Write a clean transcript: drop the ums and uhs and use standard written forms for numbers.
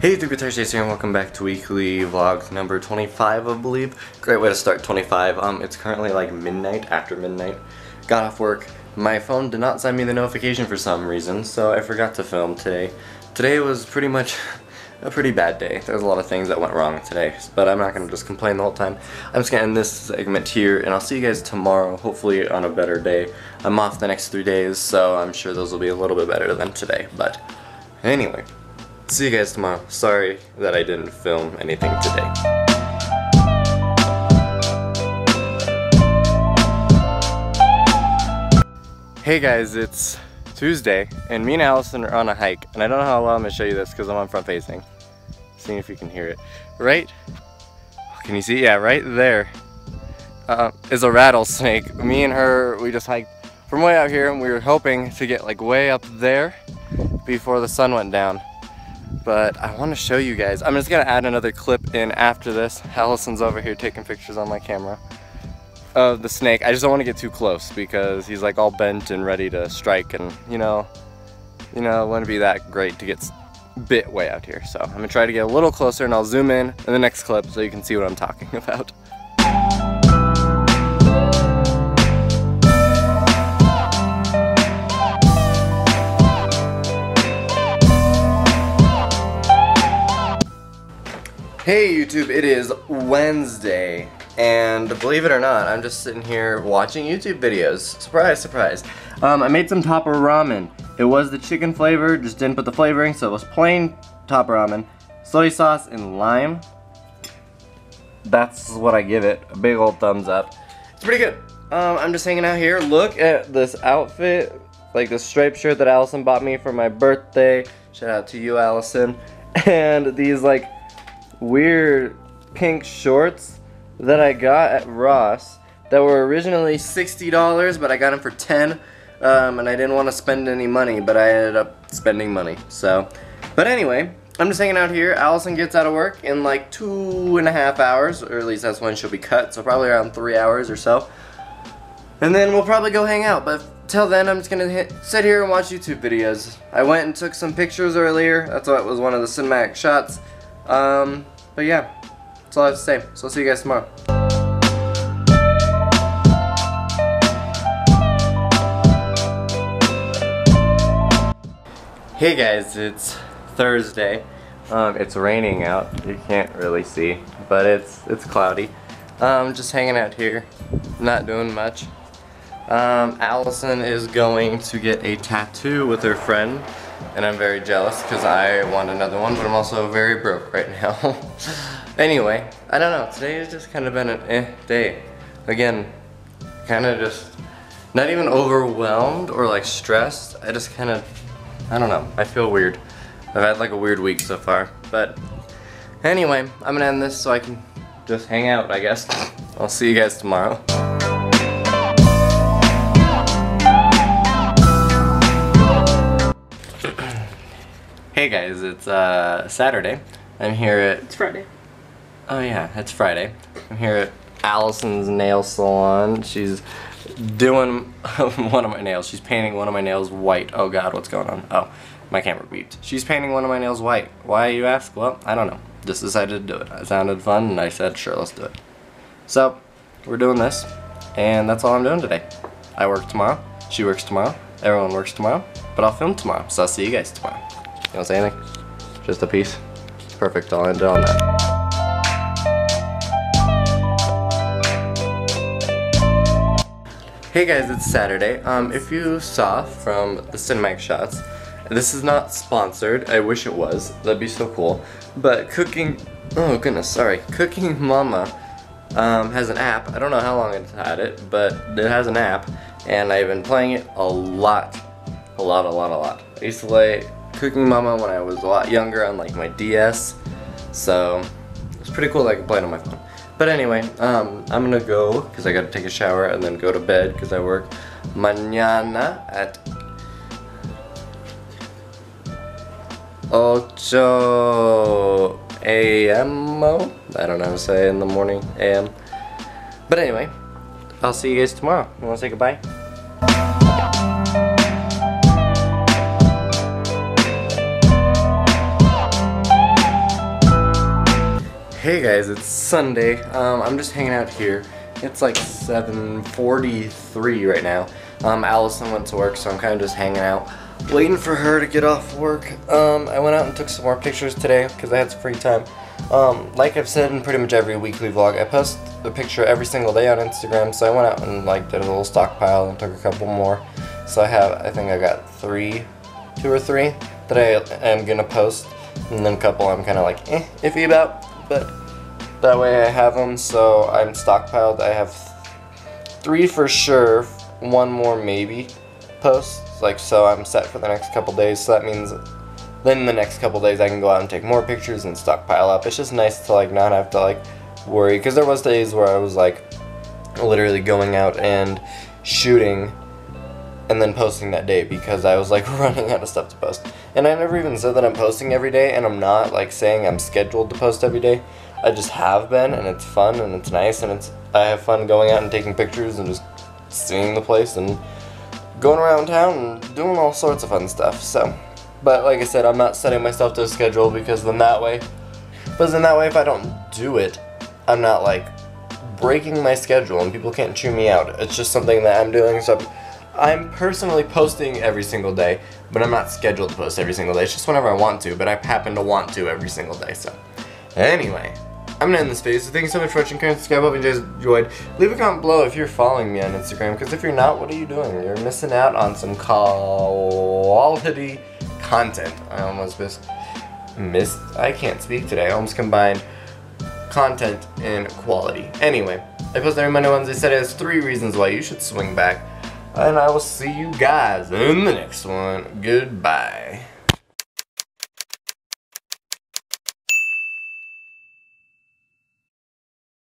Hey YouTube, GuitaristChase here, and welcome back to weekly vlog number 25, I believe. Great way to start 25. It's currently like midnight, after midnight. Got off work. My phone did not send me the notification for some reason, so I forgot to film today. Today was pretty much a pretty bad day. There was a lot of things that went wrong today, but I'm not going to just complain the whole time. I'm just going to end this segment here, and I'll see you guys tomorrow, hopefully on a better day. I'm off the next 3 days, so I'm sure those will be a little bit better than today, but anyway. See you guys tomorrow. Sorry that I didn't film anything today. Hey guys, it's Tuesday, and me and Allison are on a hike, and I don't know how well I'm going to show you this because I'm on front facing. Seeing if you can hear it. Right? Can you see? Yeah, right there is a rattlesnake. Me and her, we just hiked from way out here, and we were hoping to get like way up there before the sun went down. But I want to show you guys. I'm just going to add another clip in after this. Allison's over here taking pictures on my camera of the snake. I just don't want to get too close because he's like all bent and ready to strike, and you know, it wouldn't be that great to get bit way out here. So I'm going to try to get a little closer, and I'll zoom in the next clip so you can see what I'm talking about. Hey YouTube, it is Wednesday, and believe it or not, I'm just sitting here watching YouTube videos. Surprise, surprise. I made some top ramen. It was the chicken flavor, just didn't put the flavoring, so it was plain top ramen. Soy sauce and lime. That's what I give it, a big old thumbs up. It's pretty good. I'm just hanging out here. Look at this outfit, like this striped shirt that Allison bought me for my birthday. Shout out to you, Allison. And these like weird pink shorts that I got at Ross that were originally $60, but I got them for $10, and I didn't want to spend any money, but I ended up spending money. So, but anyway, I'm just hanging out here. Allison gets out of work in like 2.5 hours, or at least that's when she'll be cut, so probably around 3 hours or so, and then we'll probably go hang out. But till then, I'm just going to sit here and watch YouTube videos. I went and took some pictures earlier. That's what was one of the cinematic shots. But yeah, that's all I have to say, so I'll see you guys tomorrow. Hey guys, it's Thursday. It's raining out, you can't really see, but it's cloudy. Just hanging out here, not doing much. Allison is going to get a tattoo with her friend, and I'm very jealous because I want another one, but I'm also very broke right now. Anyway, I don't know, today has just kind of been an day. Again, kind of just not even overwhelmed or like stressed. I just kind of, I don't know, I feel weird. I've had like a weird week so far, but anyway, I'm gonna end this so I can just hang out, I guess. I'll see you guys tomorrow. Hey guys, it's Saturday. I'm here at... It's Friday. Oh yeah, it's Friday. I'm here at Allison's nail salon. She's doing one of my nails. She's painting one of my nails white. Oh god, what's going on? Oh, my camera beeped. She's painting one of my nails white. Why, you ask? Well, I don't know. Just decided to do it. It sounded fun, and I said, sure, let's do it. So, we're doing this, and that's all I'm doing today. I work tomorrow. She works tomorrow. Everyone works tomorrow. But I'll film tomorrow, so I'll see you guys tomorrow. You don't say anything? Just a piece? Perfect, I'll end it on that. Hey guys, it's Saturday. If you saw from the cinematic shots, this is not sponsored. I wish it was. That'd be so cool. But Cooking Mama has an app. I don't know how long it's had it, but it has an app, and I've been playing it a lot. A lot. I used to play Cooking Mama when I was a lot younger on like my DS, so it's pretty cool that I could play it on my phone. But anyway, I'm gonna go because I gotta take a shower and then go to bed because I work mañana at 8 a.m. I don't know how to say in the morning a.m. But anyway, I'll see you guys tomorrow. You wanna say goodbye? Hey guys, it's Sunday. I'm just hanging out here. It's like 7:43 right now. Allison went to work, so I'm kind of just hanging out, waiting for her to get off work. I went out and took some more pictures today because I had some free time. Like I've said in pretty much every weekly vlog, I post a picture every single day on Instagram, so I went out and like did a little stockpile and took a couple more. So I got two or three that I am gonna post, and then a couple I'm kind of like iffy about, but that way I have them, so I'm stockpiled. I have three for sure, one more maybe posts, like, so I'm set for the next couple days. So that means then the next couple days I can go out and take more pictures and stockpile up. It's just nice to like not have to like worry, because there was days where I was like literally going out and shooting and then posting that day because I was like running out of stuff to post. And I never even said that I'm posting every day, and I'm not like saying I'm scheduled to post every day. I just have been, and it's fun and it's nice, and I have fun going out and taking pictures and just seeing the place and going around town and doing all sorts of fun stuff. So, but like I said, I'm not setting myself to a schedule, because then that way, if I don't do it, I'm not like breaking my schedule and people can't chew me out. It's just something that I'm doing, so I'm personally posting every single day, but I'm not scheduled to post every single day. It's just whenever I want to, but I happen to want to every single day. So anyway, I'm gonna end this video, so thank you so much for watching. Comment, subscribe, hope you guys enjoyed. Leave a comment below if you're following me on Instagram, because if you're not, what are you doing? You're missing out on some quality content. I almost missed, I can't speak today. I almost combined content and quality. Anyway, I post every Monday, Wednesday, Saturday. There's 3 reasons why you should swing back. And I will see you guys in the next one. Goodbye.